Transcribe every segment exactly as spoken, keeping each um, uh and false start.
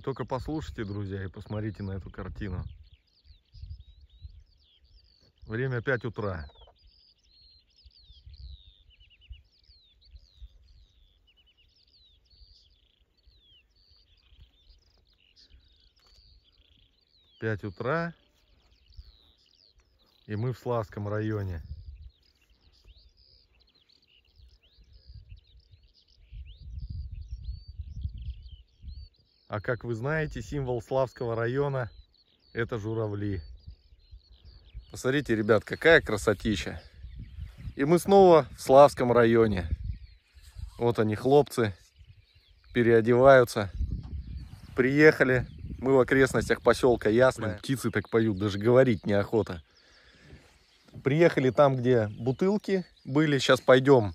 Ну только послушайте, друзья, и посмотрите на эту картину. Время пять утра. пять утра. И мы в Славском районе. А как вы знаете, символ Славского района — это журавли. Посмотрите, ребят, какая красотища. И мы снова в Славском районе. Вот они, хлопцы, переодеваются. Приехали. Мы в окрестностях поселка Ясное. Птицы так поют, даже говорить неохота. Приехали там, где бутылки были. Сейчас пойдем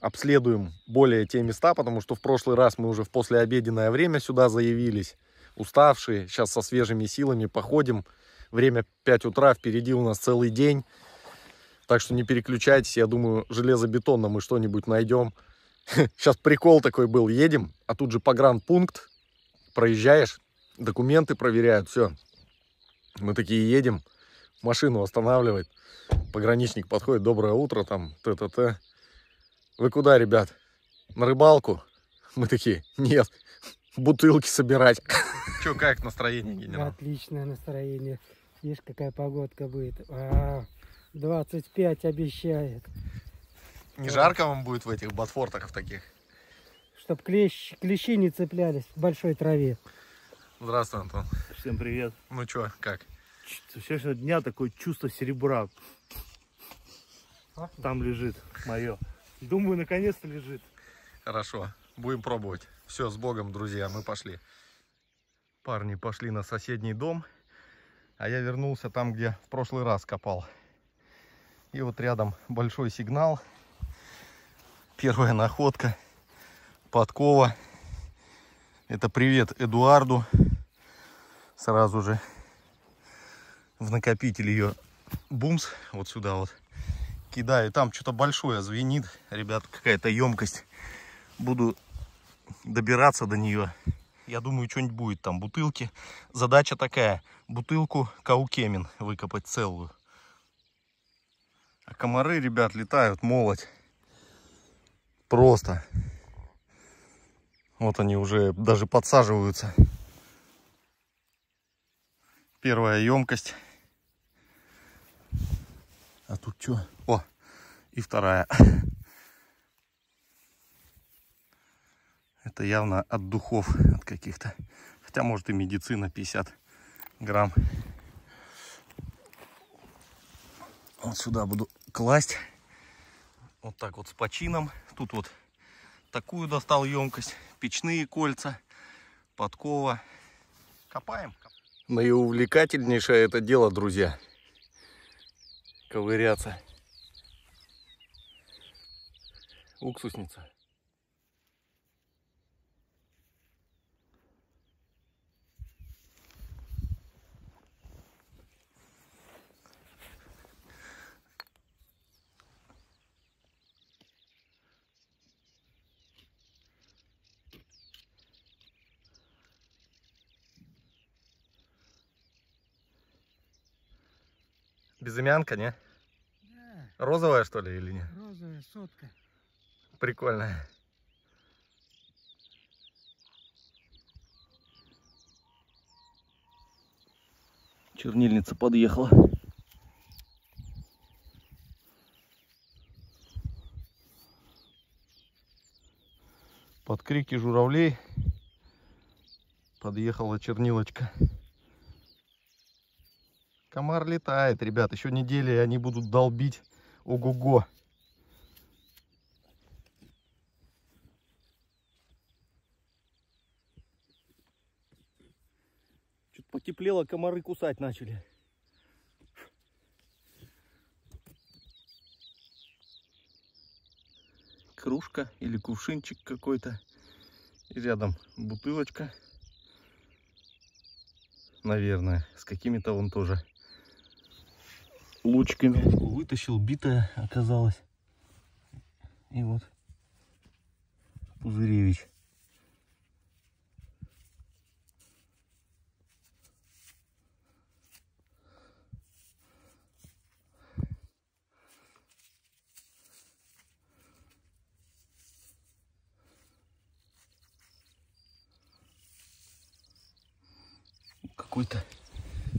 обследуем более те места, потому что в прошлый раз мы уже в послеобеденное время сюда заявились, уставшие. Сейчас со свежими силами походим. Время пять утра, впереди у нас целый день. Так что не переключайтесь, я думаю, железобетонно мы что-нибудь найдем. Сейчас прикол такой был. Едем, а тут же погранпункт. Проезжаешь, документы проверяют, все. Мы такие едем, машину останавливает. Пограничник подходит: доброе утро, там, т-т-т. Вы куда, ребят? На рыбалку? Мы такие: нет, бутылки собирать. Че, как настроение, генерал? Отличное настроение. Видишь, какая погодка будет. А-а-а, двадцать пять обещает. Не вот. Жарко вам будет в этих ботфортах в таких? Чтоб клещ, клещи не цеплялись в большой траве. Здравствуй, Антон. Всем привет. Ну че, как? Сегодня дня такое чувство серебра. А? Там лежит мое. Думаю, наконец-то лежит. Хорошо, будем пробовать. Все, с Богом, друзья, мы пошли. Парни пошли на соседний дом, а я вернулся там, где в прошлый раз копал. И вот рядом большой сигнал. Первая находка. Подкова. Это привет Эдуарду. Сразу же в накопитель ее бумс. Вот сюда вот. Кидаю, там что-то большое звенит, ребят, какая-то емкость. Буду добираться до нее. Я думаю, что-нибудь будет там, бутылки. Задача такая: бутылку каукемин выкопать целую. А комары, ребят, летают, молоть. Просто. Вот они уже даже подсаживаются. Первая емкость. А тут что? О, и вторая. Это явно от духов, от каких-то. Хотя, может, и медицина, пятьдесят грамм. Вот сюда буду класть. Вот так вот с почином. Тут вот такую достал емкость. Печные кольца, подкова. Копаем. Наиувлекательнейшее это дело, друзья. Ковыряться. Уксусница. Безымянка, не? Да. Розовая, что ли, или не? Розовая, сотка. Прикольная. Чернильница подъехала. Под крики журавлей подъехала чернилочка. Комар летает, ребят, еще недели, и они будут долбить. Ого-го. Что-то потеплело, комары кусать начали. Кружка или кувшинчик какой-то. И рядом бутылочка. Наверное, с какими-то вон тоже лучками. Вытащил, битая оказалась. И вот пузыревич. какой-то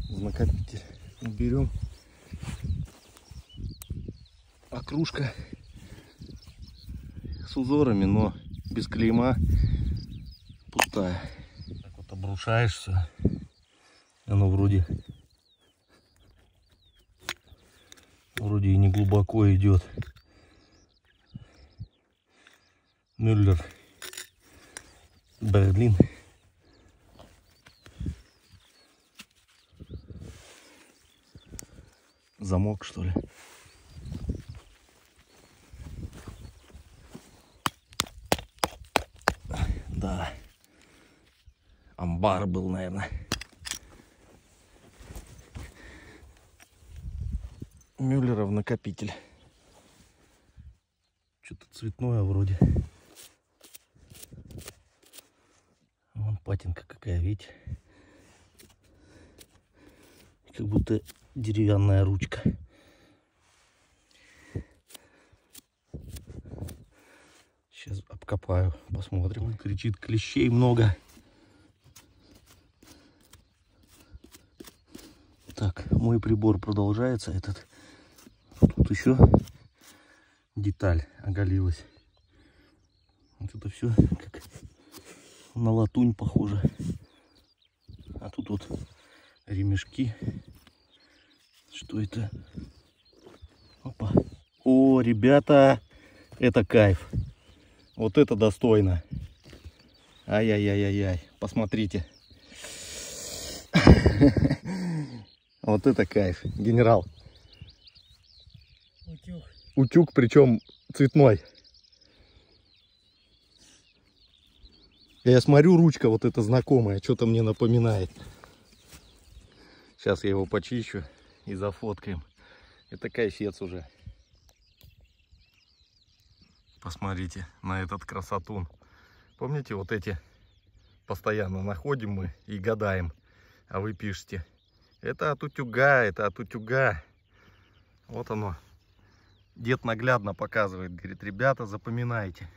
знакомитель. Берем окружка с узорами, но без клейма, пустая. Так вот обрушаешься, оно вроде вроде и не глубоко идет. Мюллер, Берлин. Замок, что ли? Да. Амбар был, наверное. Мюллеров накопитель. Что-то цветное вроде. Вон патинка какая, видите? Как будто деревянная ручка. Сейчас обкопаю, посмотрим. Он кричит, клещей много. Так, мой прибор продолжается этот. Тут еще деталь оголилась. Вот это все как на латунь похоже. А тут вот ремешки. Что это? Опа. О, ребята, это кайф. Вот это достойно. Ай-яй-яй-яй-яй. Посмотрите. Вот это кайф, генерал. Утюг. Утюг, причем цветной. Я смотрю, ручка вот эта знакомая, что-то мне напоминает. Сейчас я его почищу. И зафоткаем. Это кайфец уже. Посмотрите на этот красотун. Помните, вот эти постоянно находим мы и гадаем. А вы пишете. Это от утюга, это от утюга. Вот оно. Дед наглядно показывает. Говорит, ребята, запоминайте.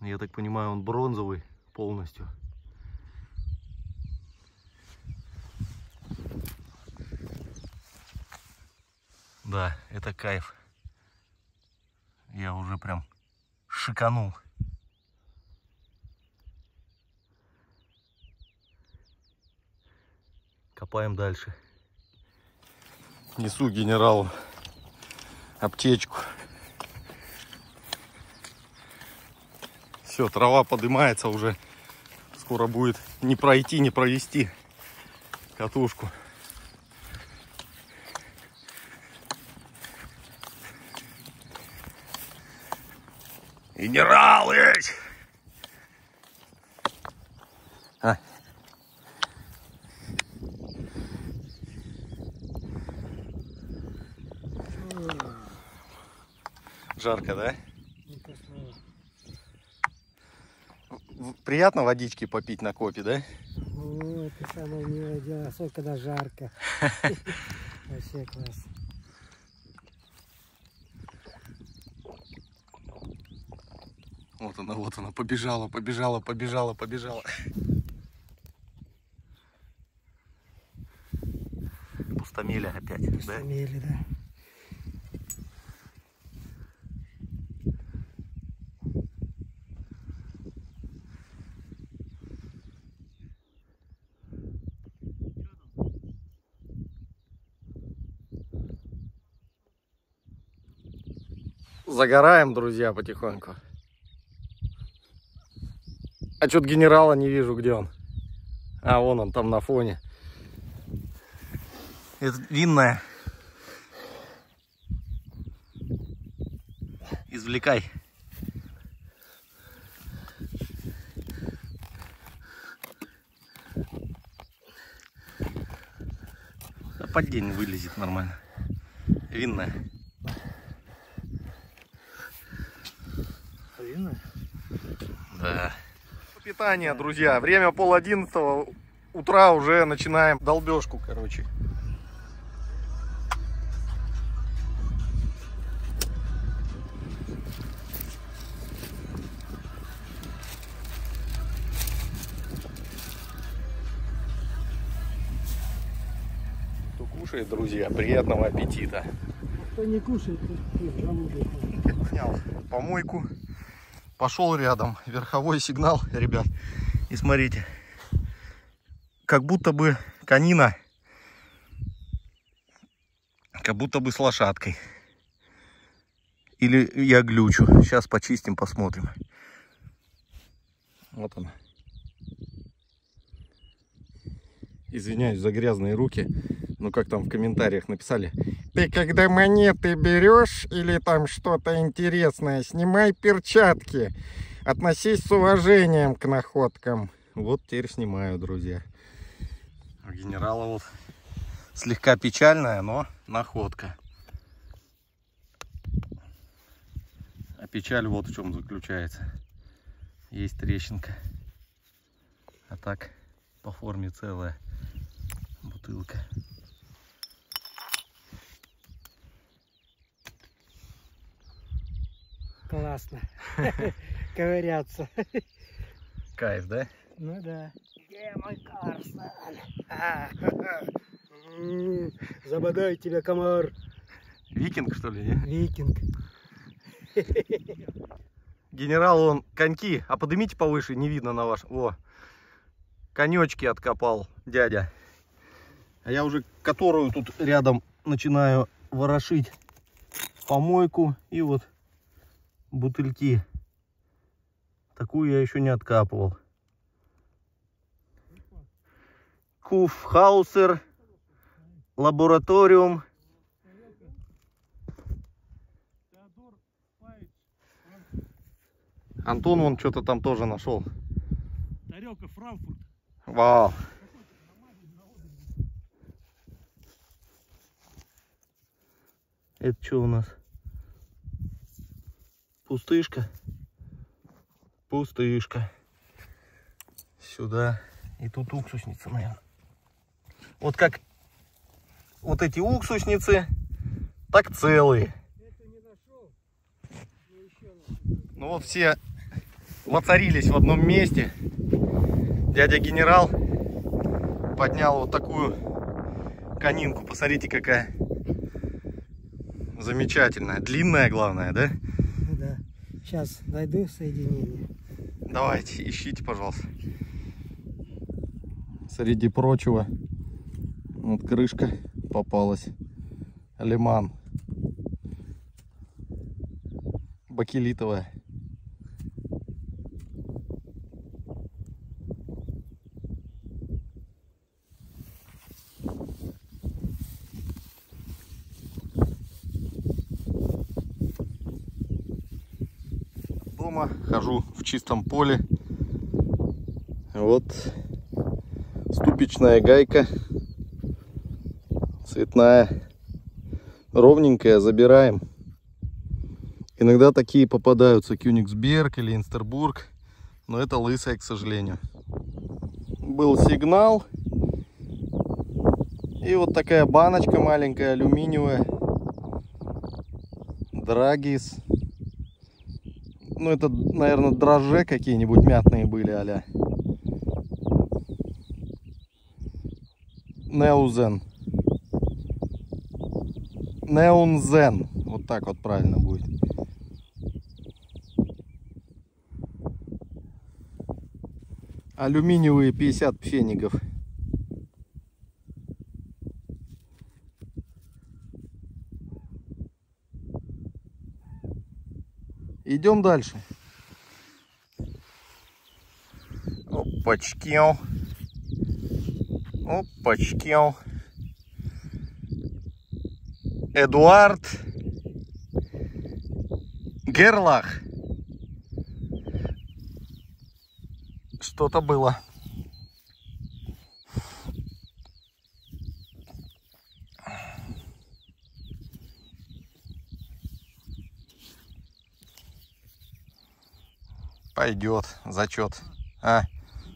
Я так понимаю, он бронзовый полностью. Да, это кайф. Я уже прям шиканул. Копаем дальше. Несу генералу аптечку. Все, трава поднимается уже. Скоро будет не пройти, не провести катушку. Генерал, есть! А. Жарко, да? Приятно водички попить на копе, да? Ну, это самое милое дело, особенно когда жарко. Вообще класс. Вот она, вот она, побежала, побежала, побежала, побежала. Пустомелье опять, да? Пустомелье, да. Загораем, друзья, потихоньку. А что-то генерала не вижу, где он. А, вон он там на фоне. Это винная. Извлекай. Да под день вылезет нормально. Винная. Винная? Да. Питание, друзья. Время пол одиннадцатого утра, уже начинаем долбежку, короче. кушает, друзья. Приятного аппетита. Кто не кушает, тот снял помойку. Пошел рядом. Верховой сигнал, ребят. И смотрите. Как будто бы конина. Как будто бы с лошадкой. Или я глючу. Сейчас почистим, посмотрим. Вот она. Извиняюсь за грязные руки. Но как там в комментариях написали. Ты когда монеты берешь или там что-то интересное, снимай перчатки. Относись с уважением к находкам. Вот теперь снимаю, друзья. У генерала вот слегка печальная, но находка. А печаль вот в чем заключается. Есть трещинка. А так по форме целая бутылка. Классно. Ковыряться. Кайф, да? Ну да. Где мой Карстан? Забодай тебя, комар. Викинг, что ли? Нет? Викинг. Генерал, он коньки, а поднимите повыше, не видно на ваш. О, конечки откопал дядя. А я уже которую тут рядом начинаю ворошить помойку и вот бутыльки. Такую я еще не откапывал. Куфхаусер, Лабораториум. Антон вон что-то там тоже нашел. Тарелка Франкфурт. Вау. Это что у нас? Пустышка. Пустышка. Сюда. И тут уксусница, наверное. Вот как вот эти уксусницы, так целые. Это не нашел, но еще нашел. Ну вот все воцарились в одном месте. Дядя генерал поднял вот такую конинку. Посмотрите, какая замечательная. Длинная, главное, да? Ну да. Сейчас дойду в соединение. Давайте, ищите, пожалуйста. Среди прочего, вот крышка попалась. Лиман. Бакелитовая. Дома хожу в чистом поле. Вот. Ступичная гайка, цветная, ровненькая, забираем. Иногда такие попадаются, Кюниксберг или Инстербург, но это лысая, к сожалению. Был сигнал, и вот такая баночка маленькая, алюминиевая, драгис. Ну это, наверное, дрожжи какие-нибудь мятные были, а-ля Неунзен. Неунзен. Вот так вот правильно будет. Алюминиевые пятьдесят пфенигов. Идем дальше. Опачки. Опачки. Эдуард Герлах. Что-то было. Пойдет зачет. А?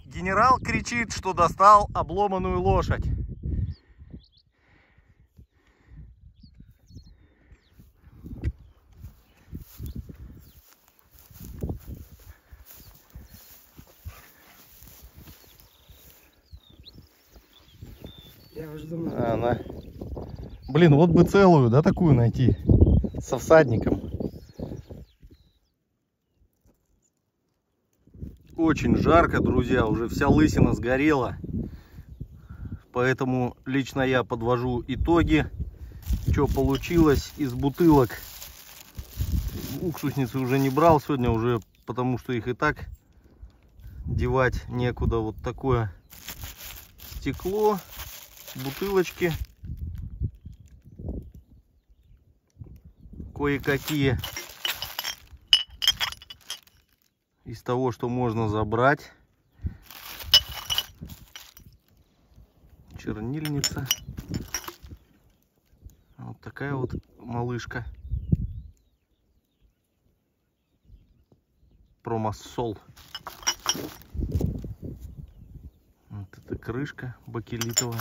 Генерал кричит, что достал обломанную лошадь. Я уже думал. Она Блин, вот бы целую, да, такую найти. Со всадником. Очень жарко, друзья, уже вся лысина сгорела. Поэтому лично я подвожу итоги. Что получилось из бутылок. Уксусницы уже не брал сегодня, уже потому что их и так девать некуда. Вот такое стекло, бутылочки. Кое-какие из того, что можно забрать. Чернильница. Вот такая вот малышка. Промассол. Вот эта крышка бакелитовая.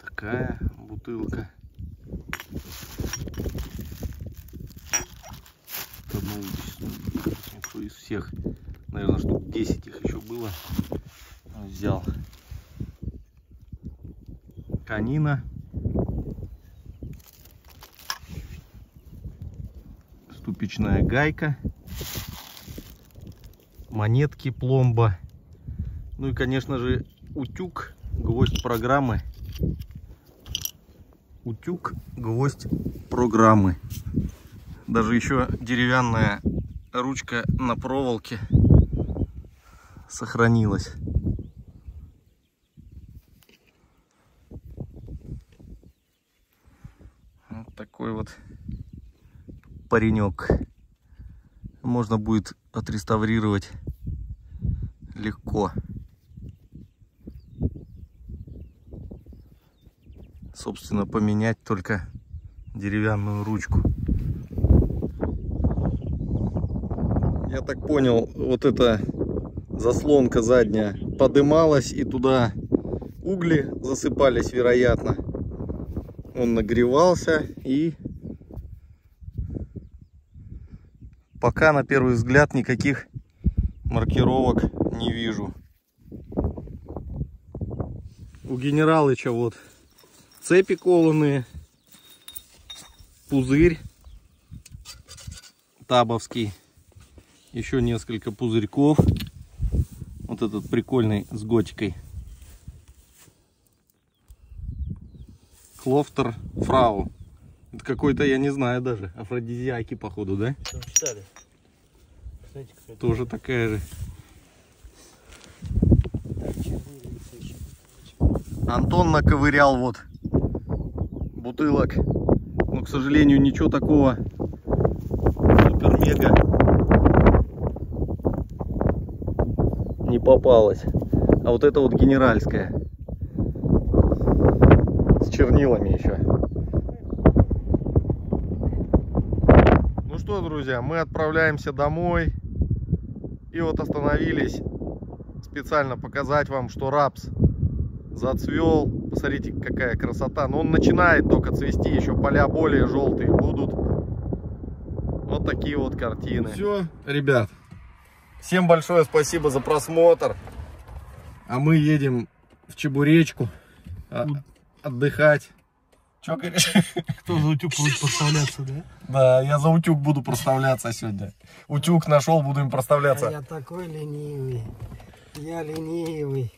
Такая бутылка. Из всех, наверное, штук десять их еще было. Взял. Канина. Ступичная гайка. Монетки, пломба. Ну и, конечно же, утюг. Гвоздь программы. Утюг, гвоздь программы. Даже еще деревянная ручка на проволоке сохранилась. Вот такой вот паренек. Можно будет отреставрировать легко. Собственно, поменять только деревянную ручку. Я так понял, вот эта заслонка задняя подымалась, и туда угли засыпались, вероятно. Он нагревался, и пока на первый взгляд никаких маркировок не вижу. У Генералыча вот цепи кованые, пузырь табовский. Еще несколько пузырьков. Вот этот прикольный с готикой. Клофтер Фрау. Это какой-то, я не знаю даже, афродизиаки, походу, да? Читали. Знаете, тоже такая же. Антон наковырял вот бутылок. Но, к сожалению, ничего такого супер-мега не попалось. А вот это вот генеральская с чернилами еще. Ну что, друзья, мы отправляемся домой. И вот остановились специально показать вам, что рапс зацвел. Посмотрите, какая красота. Но он начинает только цвести, еще поля более желтые будут. Вот такие вот картины. Все, ребят. Всем большое спасибо за просмотр. А мы едем в Чебуречку отдыхать. Че, кто за утюг будет проставляться, да? Да, я за утюг буду проставляться сегодня. Утюг нашел, буду им проставляться. А я такой ленивый. Я ленивый.